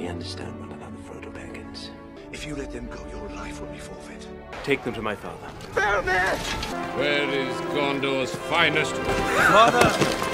We understand one another, Frodo Baggins. If you let them go, your life will be forfeit. Take them to my father. Faramir! Where is Gondor's finest? Father!